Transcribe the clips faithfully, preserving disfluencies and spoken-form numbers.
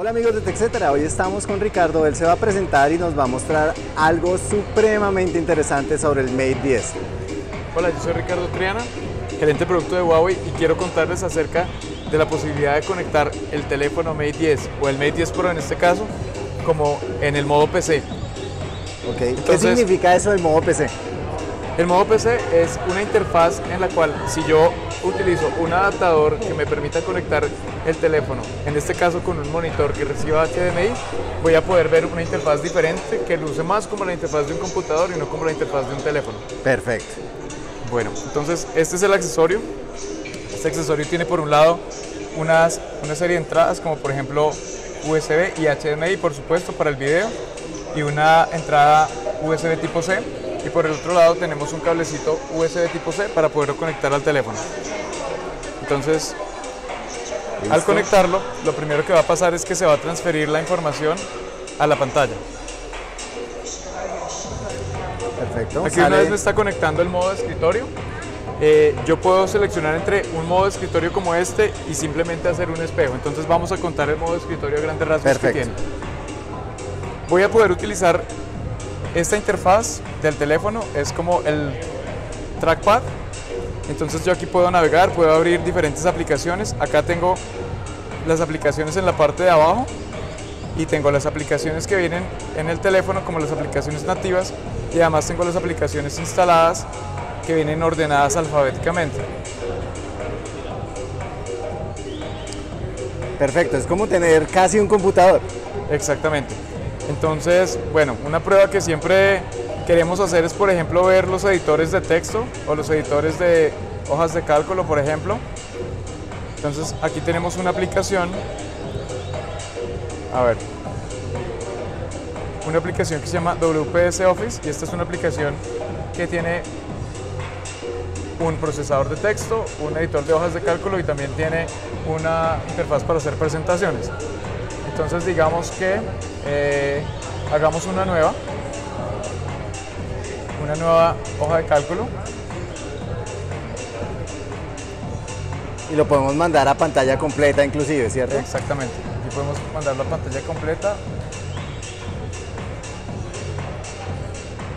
Hola amigos de TechCetera, hoy estamos con Ricardo. Él se va a presentar y nos va a mostrar algo supremamente interesante sobre el Mate diez. Hola, yo soy Ricardo Triana, gerente de producto de Huawei, y quiero contarles acerca de la posibilidad de conectar el teléfono Mate diez o el Mate diez Pro en este caso, como en el modo P C. Okay. Entonces, ¿qué significa eso del modo P C? El modo P C es una interfaz en la cual, si yo utilizo un adaptador que me permita conectar el teléfono, en este caso con un monitor que reciba H D M I, voy a poder ver una interfaz diferente que luce más como la interfaz de un computador y no como la interfaz de un teléfono. Perfecto. Bueno, entonces este es el accesorio. Este accesorio tiene por un lado unas, una serie de entradas, como por ejemplo U S B y H D M I, por supuesto, para el video, y una entrada U S B tipo C, y por el otro lado tenemos un cablecito U S B tipo C para poderlo conectar al teléfono. Entonces, ¿listo? Al conectarlo, lo primero que va a pasar es que se va a transferir la información a la pantalla. Perfecto. Aquí sale. Una vez me está conectando el modo de escritorio, eh, yo puedo seleccionar entre un modo de escritorio como este y simplemente hacer un espejo. Entonces vamos a contar el modo de escritorio a grandes rasgos. Perfecto. Que tiene. Voy a poder utilizar esta interfaz del teléfono, es como el trackpad. Entonces yo aquí puedo navegar, puedo abrir diferentes aplicaciones. Acá tengo las aplicaciones en la parte de abajo y tengo las aplicaciones que vienen en el teléfono como las aplicaciones nativas, y además tengo las aplicaciones instaladas que vienen ordenadas alfabéticamente. Perfecto, es como tener casi un computador. Exactamente. Entonces, bueno, una prueba que siempre queremos hacer es, por ejemplo, ver los editores de texto o los editores de hojas de cálculo, por ejemplo. Entonces, aquí tenemos una aplicación. A ver. Una aplicación que se llama W P S Office, y esta es una aplicación que tiene un procesador de texto, un editor de hojas de cálculo, y también tiene una interfaz para hacer presentaciones. Entonces, digamos que eh, hagamos una nueva, una nueva hoja de cálculo. Y lo podemos mandar a pantalla completa inclusive, ¿cierto? Exactamente. Aquí podemos mandarlo a pantalla completa.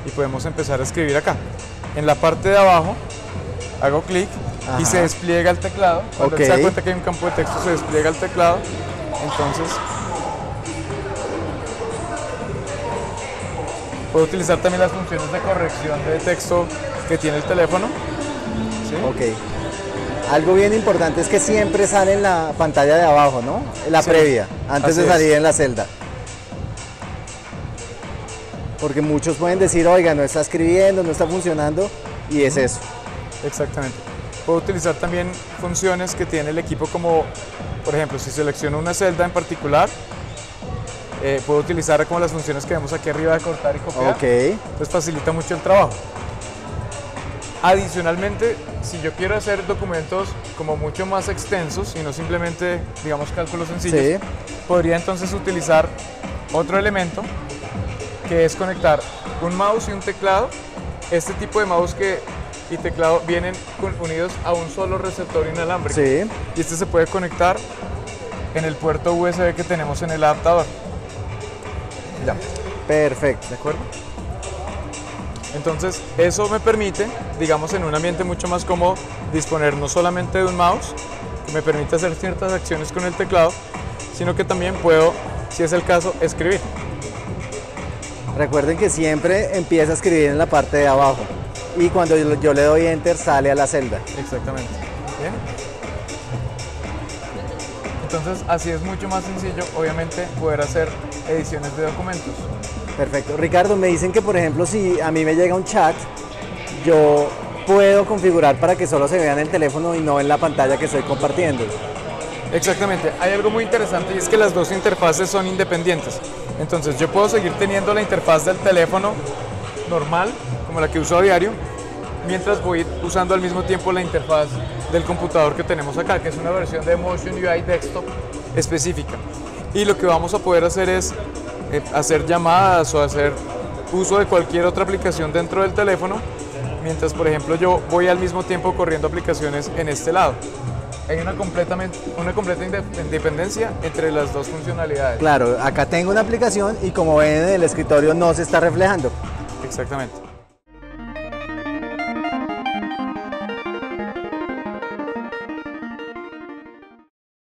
Y podemos empezar a escribir acá. En la parte de abajo, hago clic y se despliega el teclado. Cuando okay. Se da cuenta que hay un campo de texto, se despliega el teclado. Entonces, puedo utilizar también las funciones de corrección de texto que tiene el teléfono. ¿Sí? Okay. Algo bien importante es que siempre sale en la pantalla de abajo, ¿no? En la sí. previa, antes Así de salir es. en la celda. Porque muchos pueden decir, oiga, no está escribiendo, no está funcionando, y es eso. Exactamente. Puedo utilizar también funciones que tiene el equipo, como, por ejemplo, si selecciono una celda en particular, Eh, puedo utilizar como las funciones que vemos aquí arriba de cortar y copiar. Okay. Entonces facilita mucho el trabajo. Adicionalmente, si yo quiero hacer documentos como mucho más extensos y no simplemente, digamos, cálculos sencillos, sí. podría entonces utilizar otro elemento, que es conectar un mouse y un teclado. Este tipo de mouse que, y teclado vienen unidos a un solo receptor inalámbrico. Sí. Y este se puede conectar en el puerto U S B que tenemos en el adaptador. Ya. Perfecto. ¿De acuerdo? Entonces, eso me permite, digamos, en un ambiente mucho más cómodo, disponer no solamente de un mouse, que me permite hacer ciertas acciones con el teclado, sino que también puedo, si es el caso, escribir. Recuerden que siempre empieza a escribir en la parte de abajo, y cuando yo, yo le doy Enter, sale a la celda. Exactamente. ¿Bien? Entonces, así es mucho más sencillo, obviamente, poder hacer ediciones de documentos. Perfecto. Ricardo, me dicen que, por ejemplo, si a mí me llega un chat, yo puedo configurar para que solo se vea en el teléfono y no en la pantalla que estoy compartiendo. Exactamente. Hay algo muy interesante, y es que las dos interfaces son independientes. Entonces, yo puedo seguir teniendo la interfaz del teléfono normal, como la que uso a diario, mientras voy usando al mismo tiempo la interfaz del computador que tenemos acá, que es una versión de Motion U I Desktop específica. Y lo que vamos a poder hacer es eh, hacer llamadas o hacer uso de cualquier otra aplicación dentro del teléfono, mientras, por ejemplo, yo voy al mismo tiempo corriendo aplicaciones en este lado. hay una, completamente, una completa independencia entre las dos funcionalidades. Claro, acá tengo una aplicación y como ven en el escritorio no se está reflejando. Exactamente.